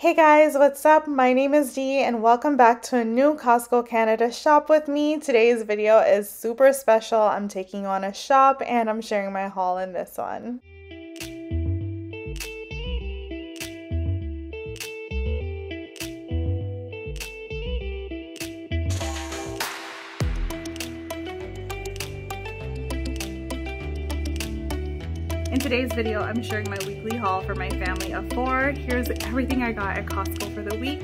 Hey guys, what's up? My name is Dee and welcome back to a new Costco Canada shop with me. Today's video is super special. I'm taking you on a shop and I'm sharing my haul in this one. In today's video, I'm sharing my weekly haul for my family of four. Here's everything I got at Costco for the week.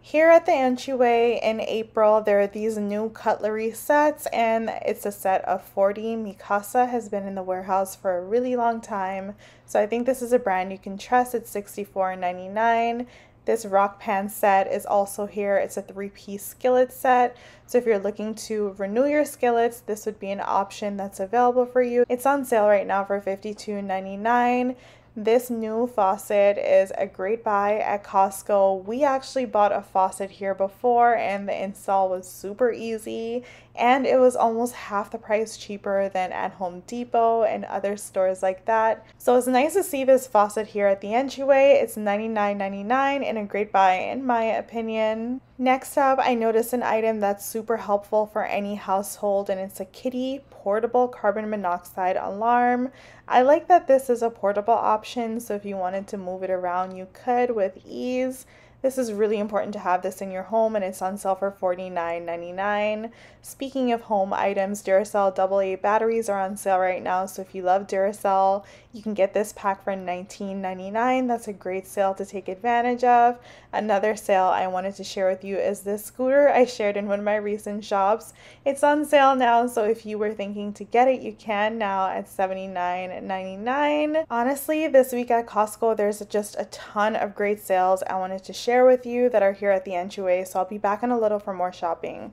Here at the entryway in April, there are these new cutlery sets, and it's a set of 40. Mikasa has been in the warehouse for a really long time, so I think this is a brand you can trust. It's $64.99. This rock pan set is also here. It's a 3-piece skillet set. So if you're looking to renew your skillets, this would be an option that's available for you. It's on sale right now for $52.99. This new faucet is a great buy at Costco. We actually bought a faucet here before and the install was super easy, and it was almost half the price cheaper than at Home Depot and other stores like that. So it's nice to see this faucet here at the entryway. It's $99.99 and a great buy in my opinion. Next up, I noticed an item that's super helpful for any household, and it's a Kidde portable carbon monoxide alarm. I like that this is a portable option, so if you wanted to move it around, you could with ease. This is really important to have this in your home, and it's on sale for $49.99. Speaking of home items, Duracell AA batteries are on sale right now, so if you love Duracell, you can get this pack for $19.99. That's a great sale to take advantage of. Another sale I wanted to share with you is this scooter I shared in one of my recent shops. It's on sale now, so if you were thinking to get it, you can now at $79.99. Honestly, this week at Costco, there's just a ton of great sales I wanted to share with you that are here at the entryway, so I'll be back in a little for more shopping.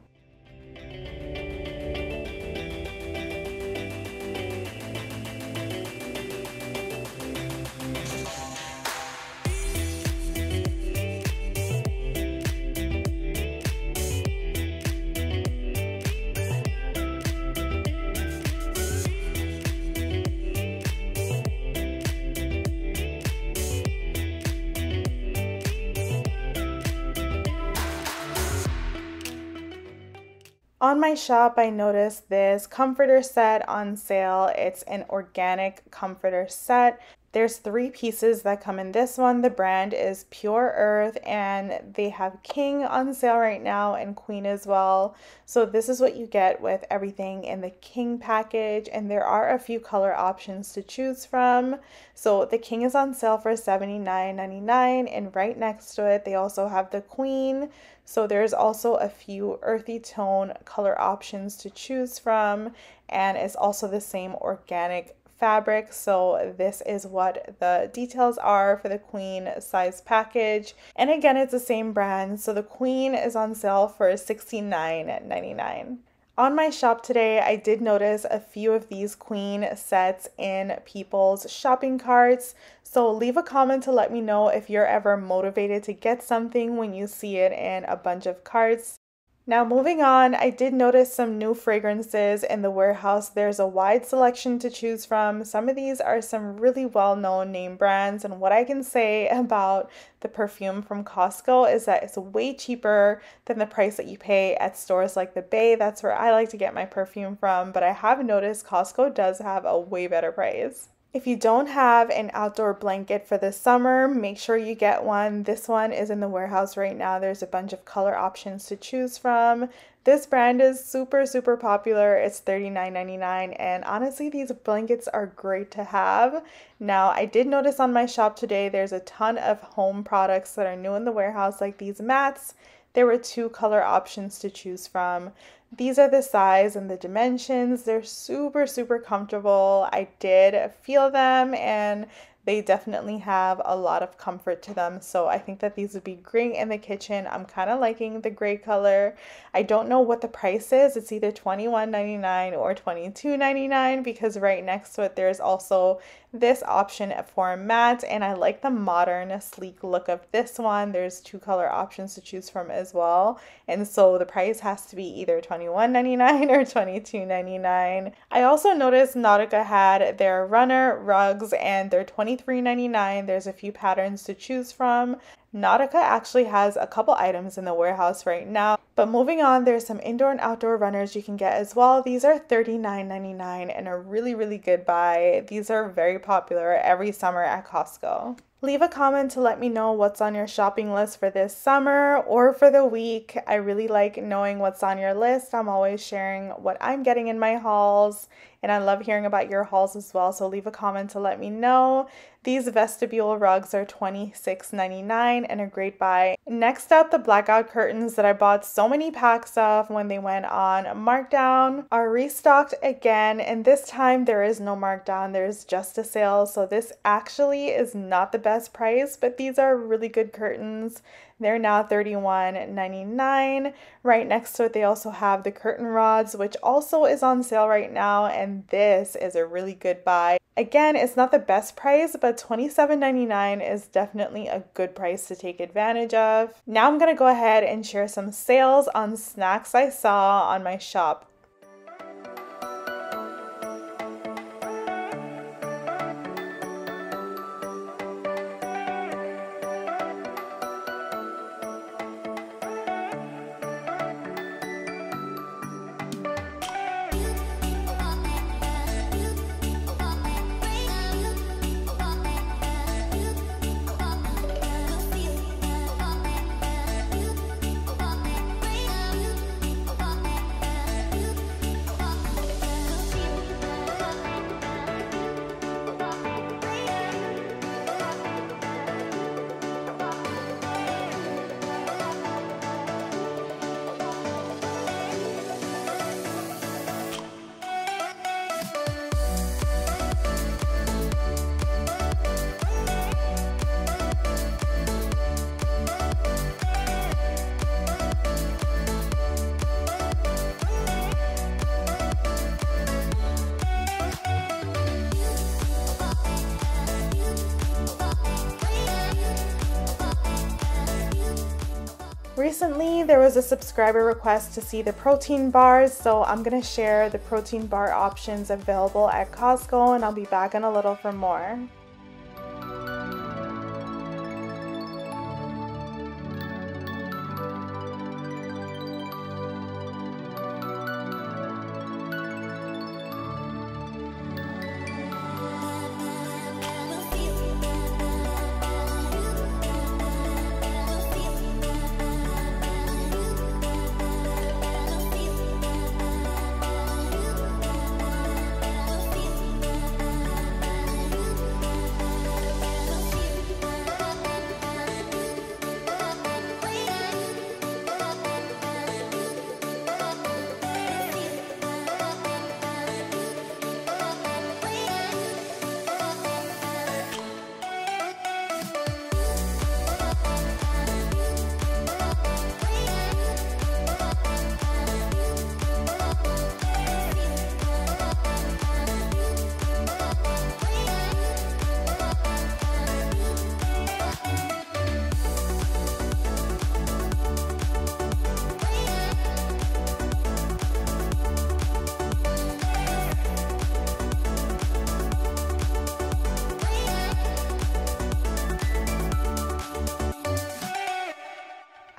On my shop, I noticed this comforter set on sale. It's an organic comforter set. There's 3 pieces that come in this one. The brand is Pure Earth, and they have King on sale right now and Queen as well. So this is what you get with everything in the King package, and there are a few color options to choose from. So the King is on sale for $79.99, and right next to it, they also have the Queen. So there's also a few earthy tone color options to choose from, and it's also the same organic fabric. So this is what the details are for the Queen size package, and again, it's the same brand. So the Queen is on sale for $69.99. On my shop today, I did notice a few of these Queen sets in people's shopping carts. So leave a comment to let me know if you're ever motivated to get something when you see it in a bunch of carts. Now moving on, I did notice some new fragrances in the warehouse. There's a wide selection to choose from. Some of these are some really well-known name brands, and what I can say about the perfume from Costco is that it's way cheaper than the price that you pay at stores like The Bay. That's where I like to get my perfume from, but I have noticed Costco does have a way better price. If you don't have an outdoor blanket for the summer, make sure you get one. This one is in the warehouse right now. There's a bunch of color options to choose from. This brand is super popular. It's $39.99, and honestly, these blankets are great to have. Now, I did notice on my shop today, there's a ton of home products that are new in the warehouse, like these mats. There were 2 color options to choose from. These are the size and the dimensions. They're super comfortable. I did feel them, and They definitely have a lot of comfort to them, so I think that these would be great in the kitchen. I'm kind of liking the gray color. I don't know what the price is. It's either $21.99 or $22.99, because right next to it there's also this option for matte, and I like the modern sleek look of this one. There's two color options to choose from as well, and so the price has to be either $21.99 or $22.99. I also noticed Nautica had their runner rugs, and they're $23.99. There's a few patterns to choose from. Nautica actually has a couple items in the warehouse right now. But moving on, there's some indoor and outdoor runners you can get as well. These are $39.99 and are really, really good buy. These are very popular every summer at Costco. Leave a comment to let me know what's on your shopping list for this summer or for the week. I really like knowing what's on your list. I'm always sharing what I'm getting in my hauls, and I love hearing about your hauls as well, so leave a comment to let me know. These vestibule rugs are $26.99 and a great buy. Next up, the blackout curtains that I bought so many packs of when they went on markdown are restocked again, and this time there is no markdown, there's just a sale, so this actually is not the best price, but these are really good curtains. They're now $31.99. Right next to it, they also have the curtain rods, which also is on sale right now, and this is a really good buy. Again, it's not the best price, but $27.99 is definitely a good price to take advantage of. Now I'm gonna go ahead and share some sales on snacks I saw on my shop. Recently, there was a subscriber request to see the protein bars, so I'm gonna share the protein bar options available at Costco, and I'll be back in a little for more.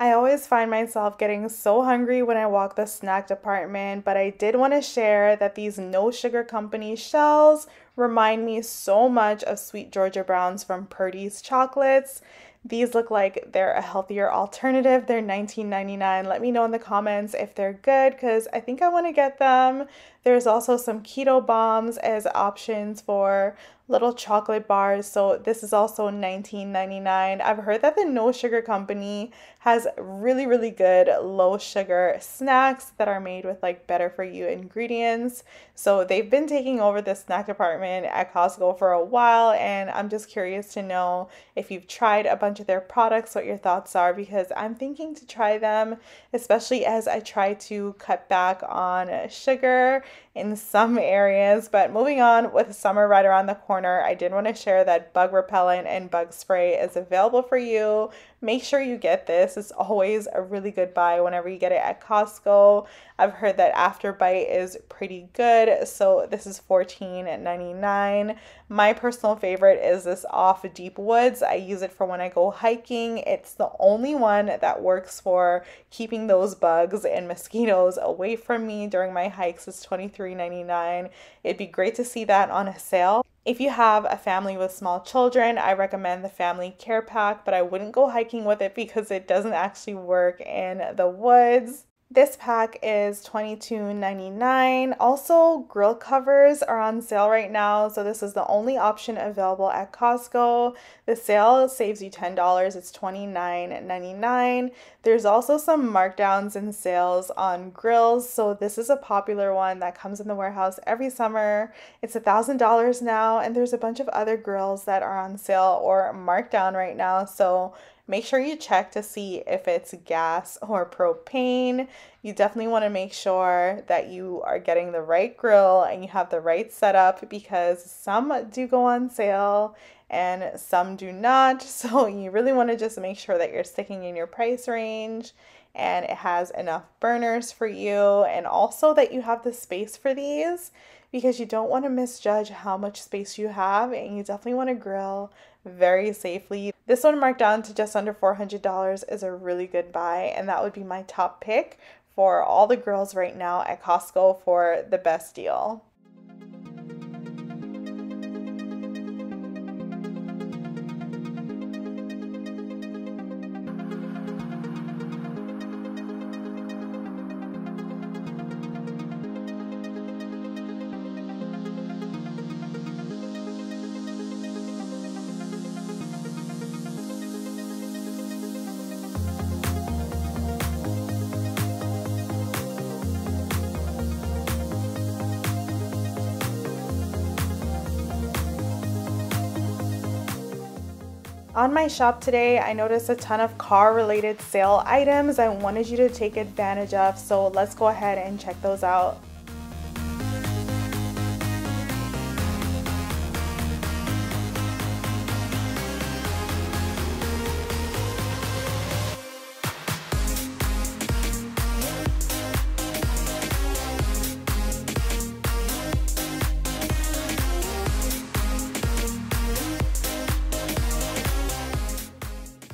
I always find myself getting so hungry when I walk the snack department, but I did want to share that these No Sugar Company shells remind me so much of Sweet Georgia Browns from Purdy's Chocolates. These look like they're a healthier alternative. They're $19.99. Let me know in the comments if they're good, because I think I want to get them. There's also some keto bombs as options for little chocolate bars, so this is also $19.99. I've heard that the No Sugar Company has really, really good low sugar snacks that are made with like better for you ingredients. So they've been taking over the snack department at Costco for a while, and I'm just curious to know if you've tried a bunch of their products, what your thoughts are, because I'm thinking to try them, especially as I try to cut back on sugar in some areas. But moving on, with summer right around the corner, I did want to share that bug repellent and bug spray is available for you. Make sure you get this. It's always a really good buy whenever you get it at Costco. I've heard that After Bite is pretty good, so this is $14.99. My personal favorite is this OFF Deep Woods. I use it for when I go hiking. It's the only one that works for keeping those bugs and mosquitoes away from me during my hikes. It's $23.99. It'd be great to see that on a sale. If you have a family with small children, I recommend the family care pack, but I wouldn't go hiking with it because it doesn't actually work in the woods. This pack is $22.99. Also, grill covers are on sale right now, so this is the only option available at Costco. The sale saves you $10, it's $29.99. There's also some markdowns and sales on grills, so this is a popular one that comes in the warehouse every summer. It's $1,000 now, and there's a bunch of other grills that are on sale or markdown right now, so make sure you check to see if it's gas or propane. You definitely want to make sure that you are getting the right grill and you have the right setup, because some do go on sale and some do not. So you really want to just make sure that you're sticking in your price range and it has enough burners for you, and also that you have the space for these, because you don't want to misjudge how much space you have, and you definitely want to grill very safely. This one marked down to just under $400 is a really good buy, and that would be my top pick for all the grills right now at Costco for the best deal. On my shop today, I noticed a ton of car-related sale items I wanted you to take advantage of, so let's go ahead and check those out.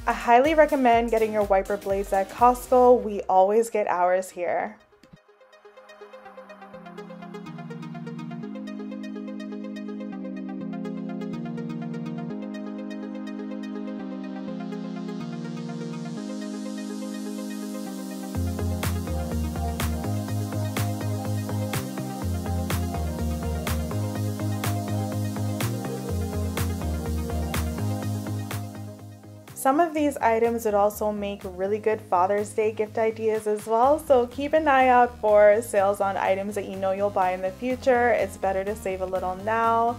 I highly recommend getting your wiper blades at Costco. We always get ours here. Some of these items would also make really good Father's Day gift ideas as well, so keep an eye out for sales on items that you know you'll buy in the future. It's better to save a little now.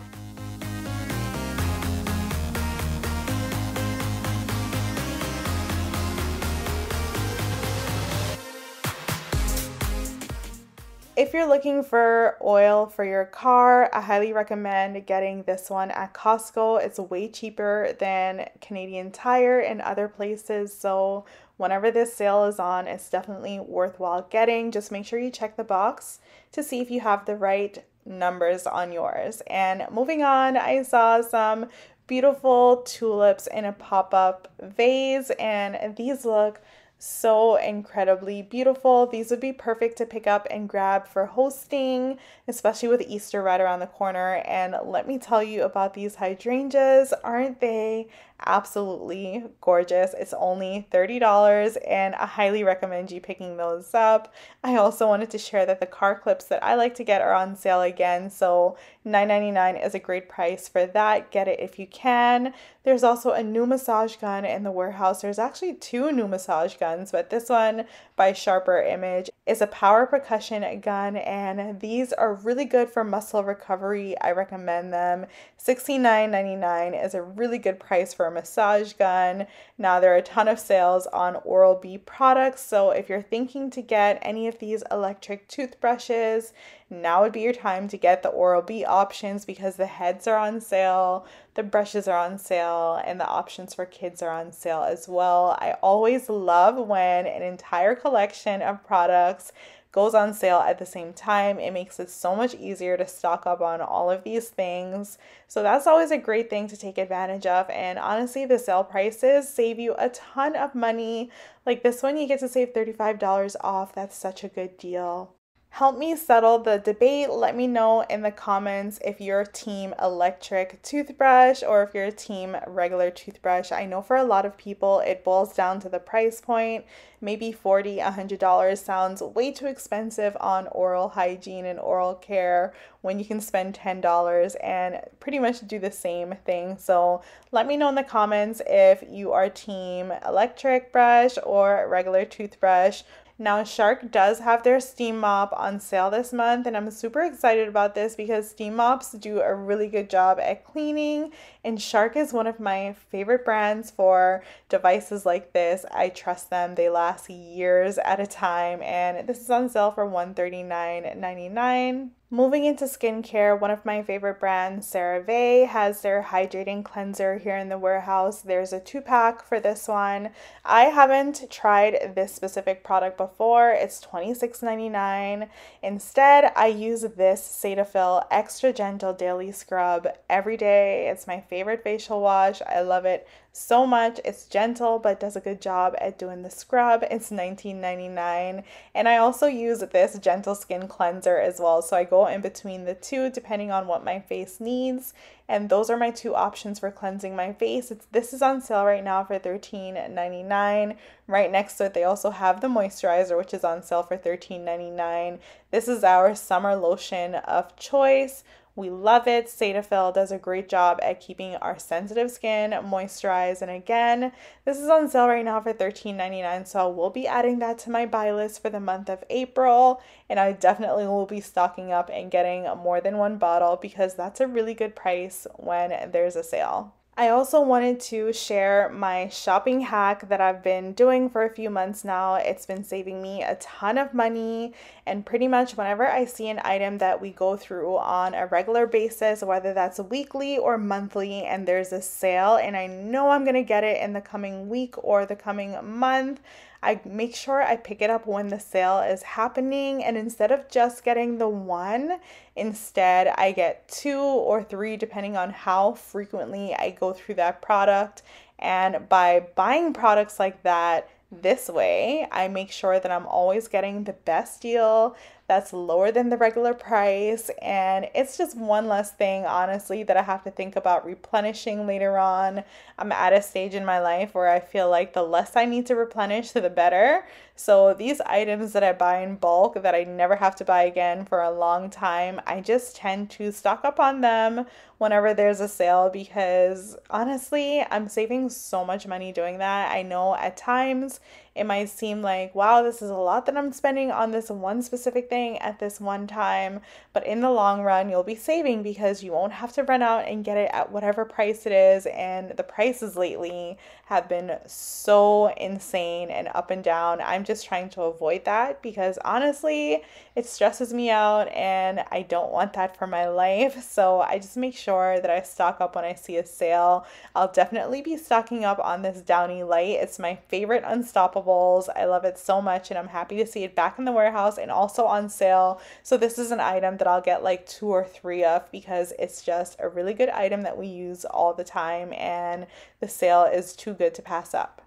If you're looking for oil for your car, I highly recommend getting this one at Costco. It's way cheaper than Canadian Tire and other places, so whenever this sale is on, it's definitely worthwhile getting. Just make sure you check the box to see if you have the right numbers on yours. And moving on, I saw some beautiful tulips in a pop-up vase, and these look so incredibly beautiful. These would be perfect to pick up and grab for hosting, especially with Easter right around the corner. And let me tell you about these hydrangeas. Aren't they absolutely gorgeous. It's only $30 and I highly recommend you picking those up. I also wanted to share that the car clips that I like to get are on sale again, so $9.99 is a great price for that. Get it if you can. There's also a new massage gun in the warehouse. There's actually two new massage guns, but this one by Sharper Image is a power percussion gun, and these are really good for muscle recovery. I recommend them. $69.99 is a really good price for a massage gun. Now there are a ton of sales on Oral B products, so if you're thinking to get any of these electric toothbrushes, now would be your time to get the Oral B options because the heads are on sale, the brushes are on sale, and the options for kids are on sale as well. I always love when an entire collection of products goes on sale at the same time. It makes it so much easier to stock up on all of these things. So that's always a great thing to take advantage of. And honestly, the sale prices save you a ton of money. Like this one, you get to save $35 off. That's such a good deal. Help me settle the debate. Let me know in the comments if you're team electric toothbrush or if you're team regular toothbrush. I know for a lot of people it boils down to the price point. Maybe $40, $100 sounds way too expensive on oral hygiene and oral care when you can spend $10 and pretty much do the same thing. So let me know in the comments if you are team electric brush or regular toothbrush. Now Shark does have their steam mop on sale this month, and I'm super excited about this because steam mops do a really good job at cleaning, and Shark is one of my favorite brands for devices like this. I trust them. They last years at a time, and this is on sale for $139.99. Moving into skincare, one of my favorite brands, CeraVe, has their hydrating cleanser here in the warehouse. There's a 2-pack for this one. I haven't tried this specific product before. It's $26.99. Instead, I use this Cetaphil Extra Gentle Daily Scrub every day. It's my favorite facial wash. I love it so much. It's gentle but does a good job at doing the scrub. It's $19.99, and I also use this gentle skin cleanser as well, so I go in between the two depending on what my face needs. And those are my two options for cleansing my face. This is on sale right now for $13.99. Right next to it, they also have the moisturizer, which is on sale for $13.99. This is our summer lotion of choice. We love it. Cetaphil does a great job at keeping our sensitive skin moisturized. And again, this is on sale right now for $13.99. So I will be adding that to my buy list for the month of April. And I definitely will be stocking up and getting more than one bottle because that's a really good price when there's a sale. I also wanted to share my shopping hack that I've been doing for a few months now. It's been saving me a ton of money, and pretty much whenever I see an item that we go through on a regular basis, whether that's weekly or monthly, and there's a sale and I know I'm gonna get it in the coming week or the coming month, I make sure I pick it up when the sale is happening, and instead of just getting the one, instead I get 2 or 3 depending on how frequently I go through that product. And by buying products like that this way, I make sure that I'm always getting the best deal that's lower than the regular price, and it's just one less thing, honestly, that I have to think about replenishing later on. I'm at a stage in my life where I feel like the less I need to replenish, the better. So these items that I buy in bulk that I never have to buy again for a long time, I just tend to stock up on them whenever there's a sale because honestly, I'm saving so much money doing that. I know at times it might seem like, wow, this is a lot that I'm spending on this one specific thing at this one time, but in the long run, you'll be saving because you won't have to run out and get it at whatever price it is. And the prices lately have been so insane and up and down. I'm just trying to avoid that because honestly, it stresses me out and I don't want that for my life. So I just make sure that I stock up when I see a sale. I'll definitely be stocking up on this Downy Lite. It's my favorite unstoppable. I love it so much, and I'm happy to see it back in the warehouse and also on sale. So this is an item that I'll get like 2 or 3 of because it's just a really good item that we use all the time, and the sale is too good to pass up.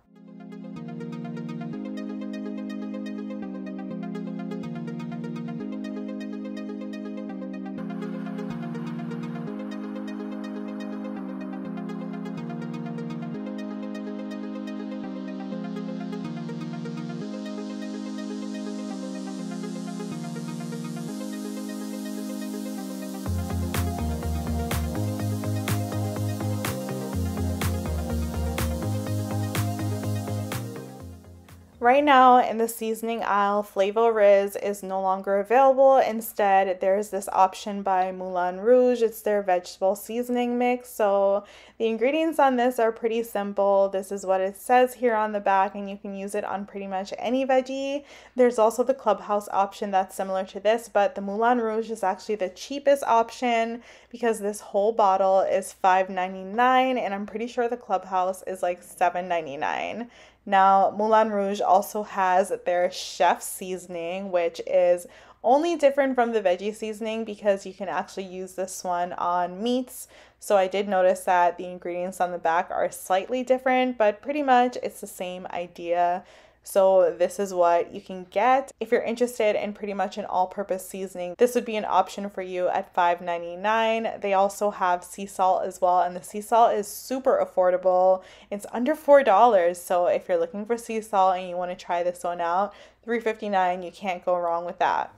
Right now in the seasoning aisle, Flavoriz is no longer available. Instead, there's this option by Moulin Rouge. It's their vegetable seasoning mix. So the ingredients on this are pretty simple. This is what it says here on the back, and you can use it on pretty much any veggie. There's also the Clubhouse option that's similar to this, but the Moulin Rouge is actually the cheapest option because this whole bottle is $5.99, and I'm pretty sure the Clubhouse is like $7.99. Now, Moulin Rouge also has their chef seasoning, which is only different from the veggie seasoning because you can actually use this one on meats. So I did notice that the ingredients on the back are slightly different, but pretty much it's the same idea. So this is what you can get. If you're interested in pretty much an all-purpose seasoning, this would be an option for you at $5.99. They also have sea salt as well, and the sea salt is super affordable. It's under $4, so if you're looking for sea salt and you want to try this one out, $3.59, you can't go wrong with that.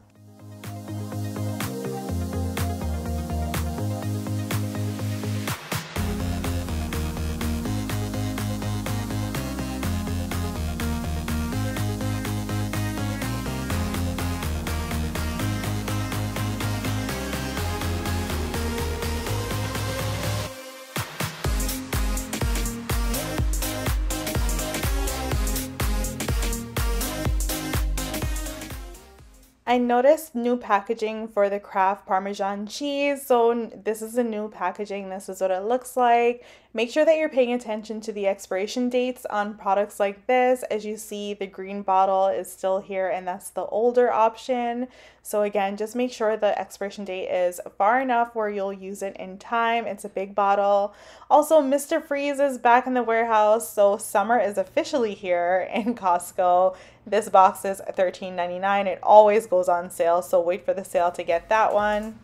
I noticed new packaging for the Kraft Parmesan cheese. So this is the new packaging. This is what it looks like. Make sure that you're paying attention to the expiration dates on products like this. As you see, the green bottle is still here, and that's the older option. So again, just make sure the expiration date is far enough where you'll use it in time. It's a big bottle. Also, Mr. Freeze is back in the warehouse. So summer is officially here in Costco. This box is $13.99. It always goes on sale, so wait for the sale to get that one.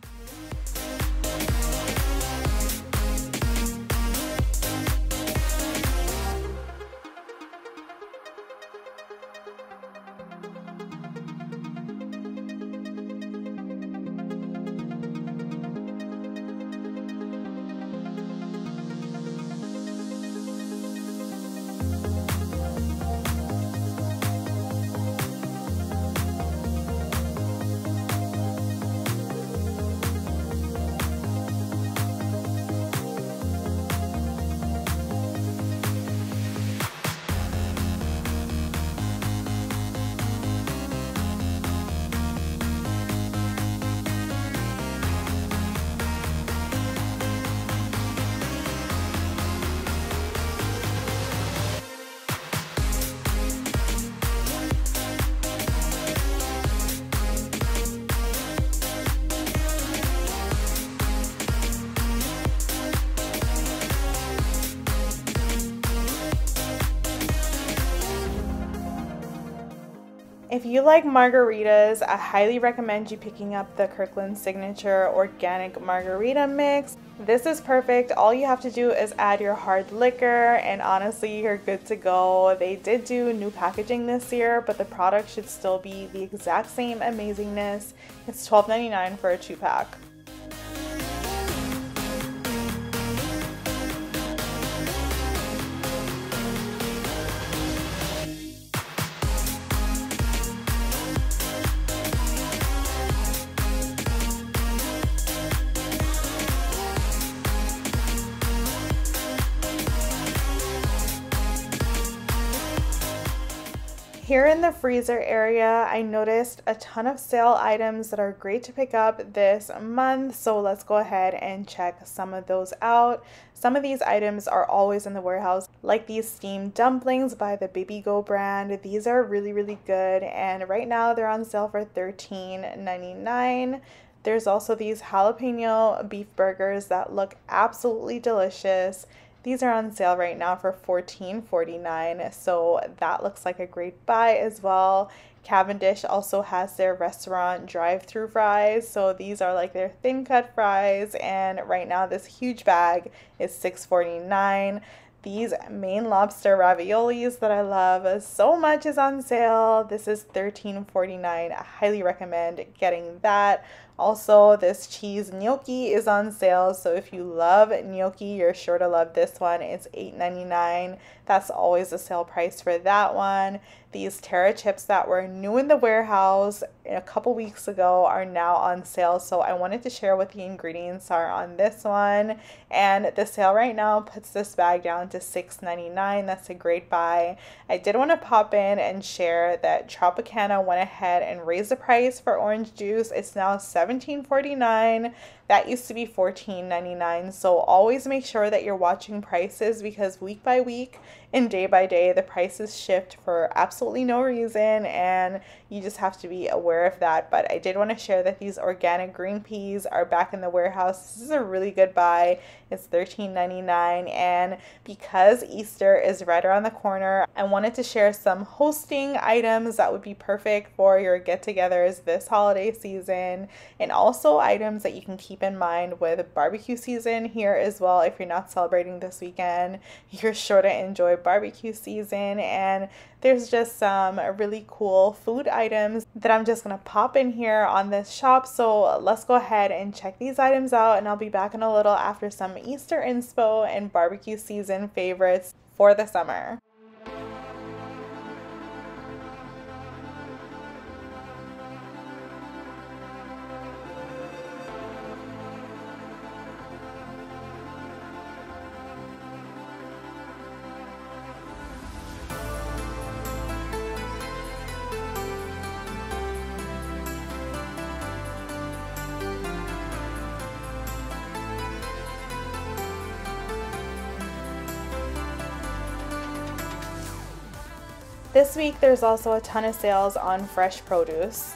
If you like margaritas, I highly recommend you picking up the Kirkland Signature Organic Margarita Mix. This is perfect. All you have to do is add your hard liquor, and honestly, you're good to go. They did do new packaging this year, but the product should still be the exact same amazingness. It's $12.99 for a 2-pack. Here in the freezer area, I noticed a ton of sale items that are great to pick up this month, so let's go ahead and check some of those out. Some of these items are always in the warehouse, like these steamed dumplings by the Bibigo brand. These are really, really good, and right now they're on sale for $13.99. There's also these jalapeno beef burgers that look absolutely delicious. These are on sale right now for $14.49, so that looks like a great buy as well. Cavendish also has their restaurant drive-thru fries, so these are like their thin-cut fries, and right now this huge bag is $6.49. These Maine lobster raviolis that I love so much is on sale. This is $13.49. I highly recommend getting that. Also, this cheese gnocchi is on sale, so if you love gnocchi, you're sure to love this one. It's $8.99. That's always the sale price for that one. These Terra chips that were new in the warehouse a couple weeks ago are now on sale, so I wanted to share what the ingredients are on this one. And the sale right now puts this bag down to $6.99. That's a great buy. I did want to pop in and share that Tropicana went ahead and raised the price for orange juice. It's now $17.49. That used to be $14.99, so always make sure that you're watching prices, because week by week and day by day, the prices shift for absolutely no reason, and you just have to be aware of that. But I did want to share that these organic green peas are back in the warehouse. This is a really good buy. It's $13.99, and because Easter is right around the corner, I wanted to share some hosting items that would be perfect for your get-togethers this holiday season, and also items that you can keep in mind with barbecue season here as well. If you're not celebrating this weekend, you're sure to enjoy barbecue season, and there's just some really cool food items that I'm just gonna pop in here on this shop. So let's go ahead and check these items out, and I'll be back in a little after some Easter inspo and barbecue season favorites for the summer. This week, there's also a ton of sales on fresh produce.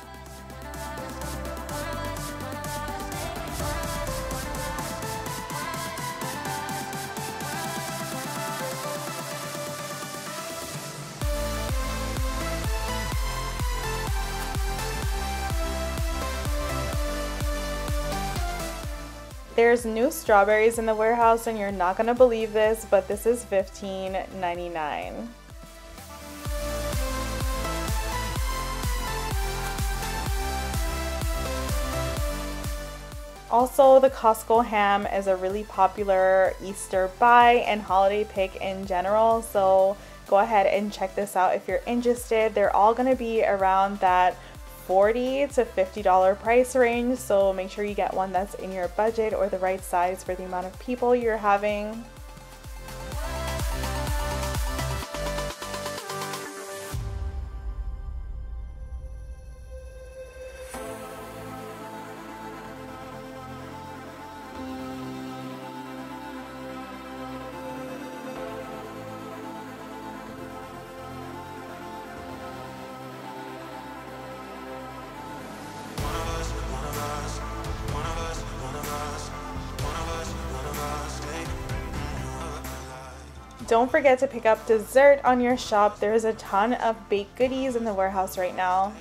There's new strawberries in the warehouse, and you're not gonna believe this, but this is $15.99. Also, the Costco ham is a really popular Easter buy and holiday pick in general, so go ahead and check this out if you're interested. They're all going to be around that $40 to $50 price range, so make sure you get one that's in your budget or the right size for the amount of people you're having. Don't forget to pick up dessert on your shop. There's a ton of baked goodies in the warehouse right now.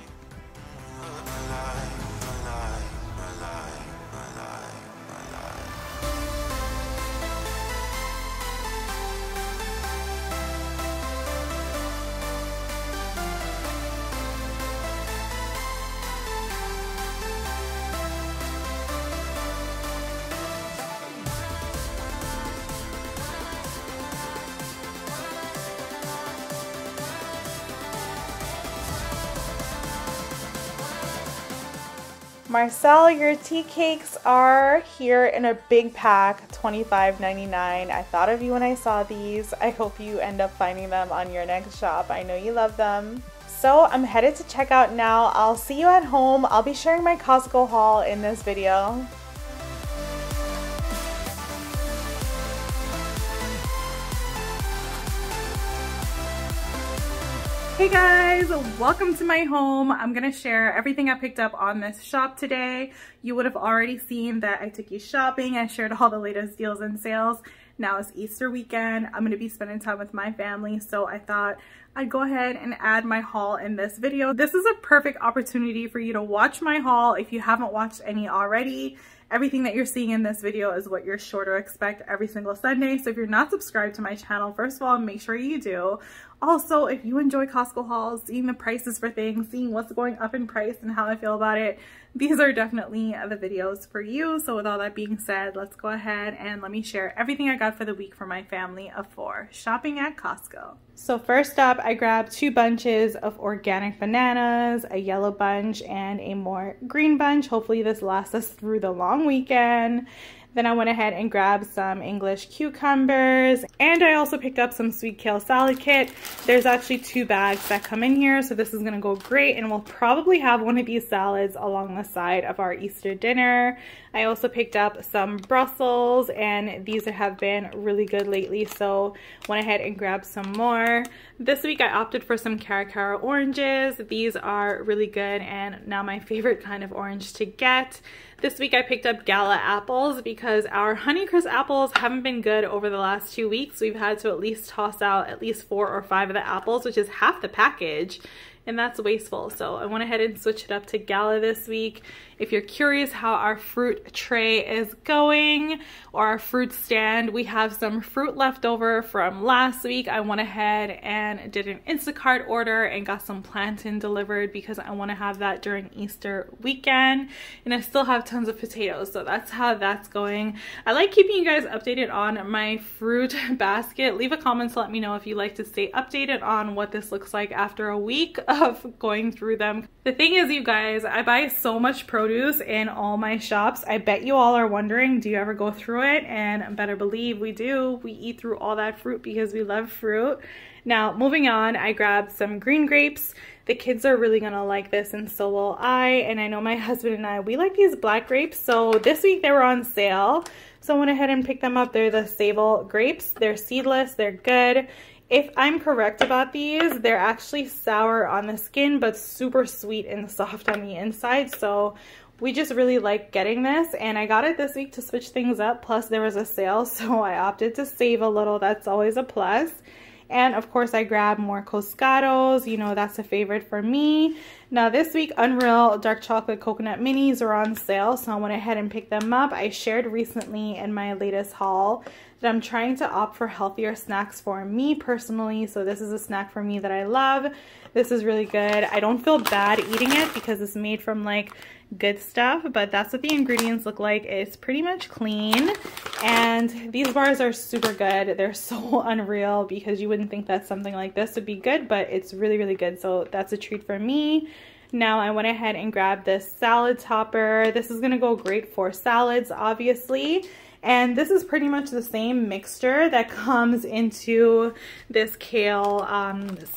Marcel, your tea cakes are here in a big pack, $25.99. I thought of you when I saw these. I hope you end up finding them on your next shop. I know you love them. So I'm headed to checkout now. I'll see you at home. I'll be sharing my Costco haul in this video. Hey guys, welcome to my home. I'm gonna share everything I picked up on this shop today. You would have already seen that I took you shopping. I shared all the latest deals and sales. Now it's Easter weekend. I'm gonna be spending time with my family, so I thought I'd go ahead and add my haul in this video. This is a perfect opportunity for you to watch my haul if you haven't watched any already. Everything that you're seeing in this video is what you're sure to expect every single Sunday. So if you're not subscribed to my channel, first of all, make sure you do. Also, if you enjoy Costco hauls, seeing the prices for things, seeing what's going up in price and how I feel about it, these are definitely the videos for you. So with all that being said, let's go ahead and let me share everything I got for the week for my family of four shopping at Costco. So first up, I grabbed 2 bunches of organic bananas, a yellow bunch and a more green bunch. Hopefully this lasts us through the long weekend. Then I went ahead and grabbed some English cucumbers, and I also picked up some sweet kale salad kit. There's actually 2 bags that come in here, so this is gonna go great, and we'll probably have one of these salads along the side of our Easter dinner. I also picked up some Brussels, and these have been really good lately, so went ahead and grabbed some more. This week I opted for some Caracara oranges. These are really good and now my favorite kind of orange to get. This week I picked up Gala apples because our Honeycrisp apples haven't been good over the last 2 weeks. We've had to at least toss out at least 4 or 5 of the apples, which is half the package, and that's wasteful. So I went ahead and switched it up to Gala this week. If you're curious how our fruit tray is going or our fruit stand, we have some fruit left over from last week. I went ahead and did an Instacart order and got some plantain delivered because I want to have that during Easter weekend, and I still have tons of potatoes, so that's how that's going. I like keeping you guys updated on my fruit basket. Leave a comment to let me know if you like to stay updated on what this looks like after a week of going through them. The thing is, you guys, I buy so much produce in all my shops. I bet you all are wondering, do you ever go through it? And better believe we do. We eat through all that fruit because we love fruit. Now, moving on, I grabbed some green grapes. The kids are really gonna like this, and so will I. And I know my husband and I, we like these black grapes. So this week they were on sale, so I went ahead and picked them up. They're the sable grapes. They're seedless, they're good. If I'm correct about these, they're actually sour on the skin, but super sweet and soft on the inside. So we just really like getting this, and I got it this week to switch things up. Plus there was a sale, so I opted to save a little. That's always a plus. And of course I grabbed more Coscados. You know, that's a favorite for me. Now this week, Unreal dark chocolate coconut minis are on sale, so I went ahead and picked them up. I shared recently in my latest haul that I'm trying to opt for healthier snacks for me personally, so this is a snack for me that I love. This is really good. I don't feel bad eating it because it's made from like good stuff, but that's what the ingredients look like. It's pretty much clean, and these bars are super good. They're so unreal because you wouldn't think that something like this would be good, but it's really, really good, so that's a treat for me. Now I went ahead and grabbed this salad topper. This is gonna go great for salads, obviously. And this is pretty much the same mixture that comes into this kale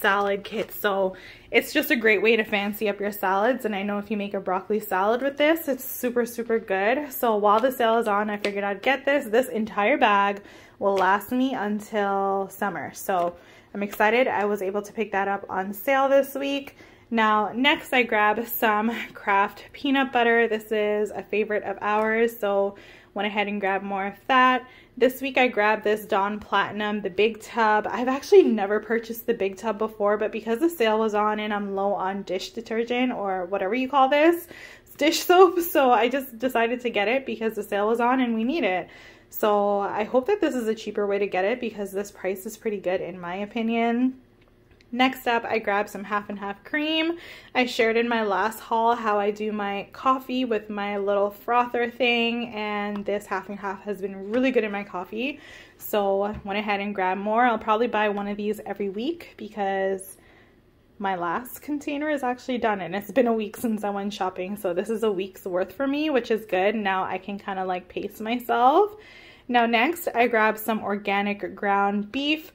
salad kit. So it's just a great way to fancy up your salads. And I know if you make a broccoli salad with this, it's super, super good. So while the sale is on, I figured I'd get this. This entire bag will last me until summer. So I'm excited. I was able to pick that up on sale this week. Now, next I grabbed some Kraft peanut butter. This is a favorite of ours, so went ahead and grabbed more of that. This week I grabbed this Dawn Platinum, the big tub. I've actually never purchased the big tub before, but because the sale was on and I'm low on dish detergent or whatever you call this, dish soap, so I just decided to get it because the sale was on and we need it. So I hope that this is a cheaper way to get it because this price is pretty good in my opinion. Next up, I grabbed some half and half cream. I shared in my last haul how I do my coffee with my little frother thing, and this half and half has been really good in my coffee. So I went ahead and grabbed more. I'll probably buy one of these every week because my last container is actually done, and it's been a week since I went shopping. So this is a week's worth for me, which is good. Now I can kind of like pace myself. Now next, I grabbed some organic ground beef.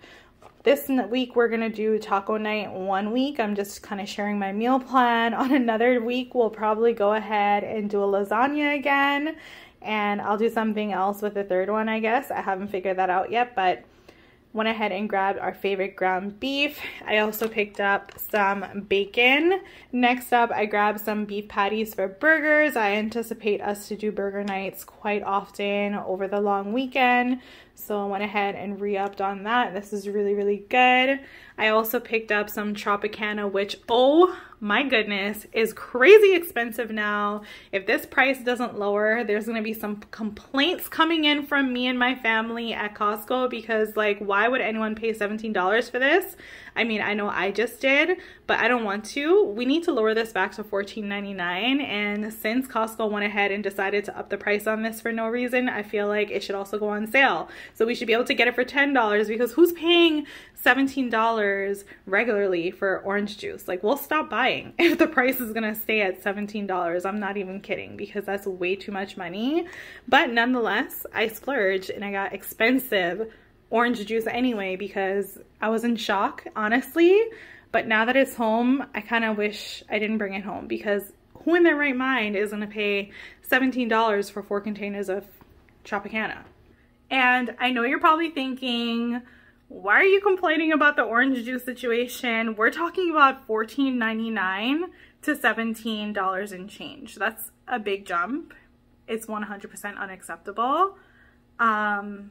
This week we're going to do taco night 1 week. I'm just kind of sharing my meal plan. On another week, we'll probably go ahead and do a lasagna again. And I'll do something else with the third one, I guess. I haven't figured that out yet, but went ahead and grabbed our favorite ground beef. I also picked up some bacon. Next up, I grabbed some beef patties for burgers. I anticipate us to do burger nights quite often over the long weekend, so I went ahead and re-upped on that. This is really, really good. I also picked up some Tropicana, which, oh my goodness, is crazy expensive now. If this price doesn't lower, there's gonna be some complaints coming in from me and my family at Costco, because like, why would anyone pay $17 for this? I mean, I know I just did, but I don't want to. We need to lower this back to $14.99, and since Costco went ahead and decided to up the price on this for no reason, I feel like it should also go on sale. So we should be able to get it for $10, because who's paying $17 regularly for orange juice? Like, we'll stop buying if the price is gonna stay at $17. I'm not even kidding, because that's way too much money. But nonetheless, I splurged and I got expensive orange juice anyway, because I was in shock, honestly. But now that it's home, I kind of wish I didn't bring it home, because who in their right mind is gonna pay $17 for 4 containers of Tropicana? And I know you're probably thinking, why are you complaining about the orange juice situation? We're talking about $14.99 to $17 and change. That's a big jump. It's 100% unacceptable. And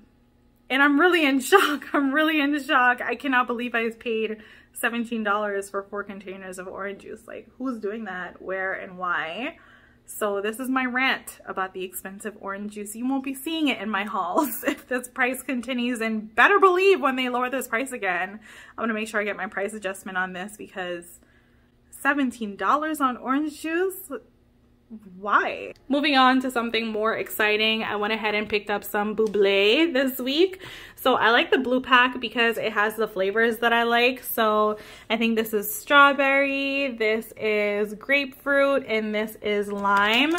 I'm really in shock. I cannot believe I paid $17 for 4 containers of orange juice. Like, who's doing that? Where and why? So this is my rant about the expensive orange juice. You won't be seeing it in my hauls if this price continues, and better believe when they lower this price again, I'm gonna make sure I get my price adjustment on this, because $17 on orange juice, why? Moving on to something more exciting, I went ahead and picked up some Bubly this week. So I like the blue pack because it has the flavors that I like. So I think this is strawberry, this is grapefruit, and this is lime.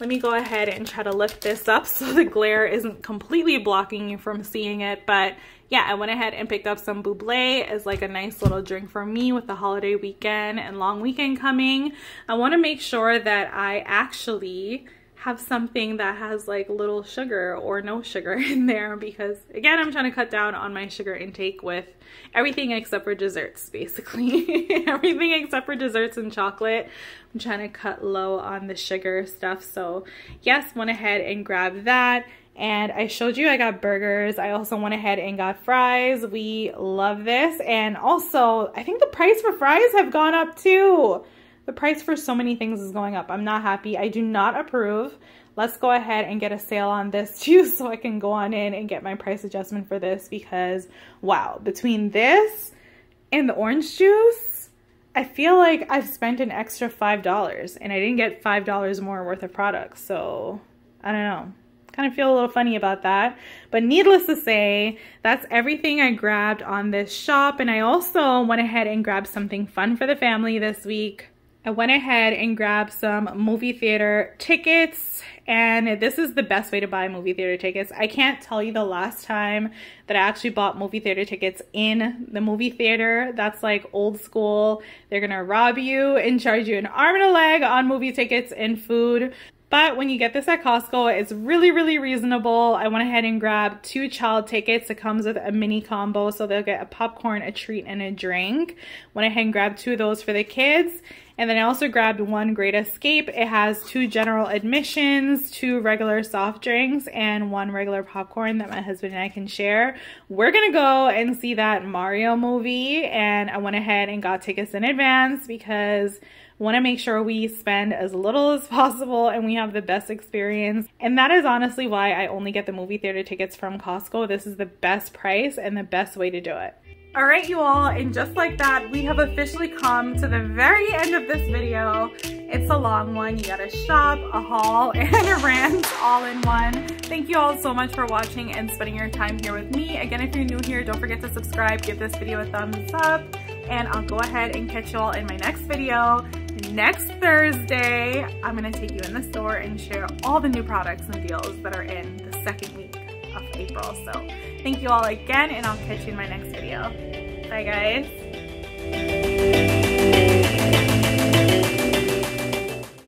Let me go ahead and try to lift this up so the glare isn't completely blocking you from seeing it. But yeah, I went ahead and picked up some Bubly as like a nice little drink for me with the holiday weekend and long weekend coming. I want to make sure that I actually have something that has like little sugar or no sugar in there, because again, I'm trying to cut down on my sugar intake with everything except for desserts, basically. Everything except for desserts and chocolate. I'm trying to cut low on the sugar stuff. So yes, went ahead and grabbed that. And I showed you I got burgers. I also went ahead and got fries. We love this. And also, I think the price for fries have gone up too. The price for so many things is going up. I'm not happy. I do not approve. Let's go ahead and get a sale on this too, so I can go on in and get my price adjustment for this, because wow, between this and the orange juice, I feel like I've spent an extra $5 and I didn't get $5 more worth of products. So I don't know. Kind of feel a little funny about that, but needless to say, that's everything I grabbed on this shop. And I also went ahead and grabbed something fun for the family this week. I went ahead and grabbed some movie theater tickets, and this is the best way to buy movie theater tickets. I can't tell you the last time that I actually bought movie theater tickets in the movie theater. That's like old school. They're gonna rob you and charge you an arm and a leg on movie tickets and food. But when you get this at Costco, it's really, really reasonable. I went ahead and grabbed 2 child tickets. It comes with a mini combo, so they'll get a popcorn, a treat, and a drink. Went ahead and grabbed 2 of those for the kids. And then I also grabbed 1 Great Escape. It has 2 general admissions, 2 regular soft drinks, and 1 regular popcorn that my husband and I can share. We're gonna go and see that Mario movie, and I went ahead and got tickets in advance because want to make sure we spend as little as possible and we have the best experience. And that is honestly why I only get the movie theater tickets from Costco. This is the best price and the best way to do it. All right, you all, and just like that, we have officially come to the very end of this video. It's a long one. You got a shop, a haul, and a rant all in one. Thank you all so much for watching and spending your time here with me. Again, if you're new here, don't forget to subscribe, give this video a thumbs up, and I'll go ahead and catch you all in my next video. Next Thursday, I'm gonna take you in the store and share all the new products and deals that are in the 2nd week of April. So thank you all again, and I'll catch you in my next video. Bye, guys.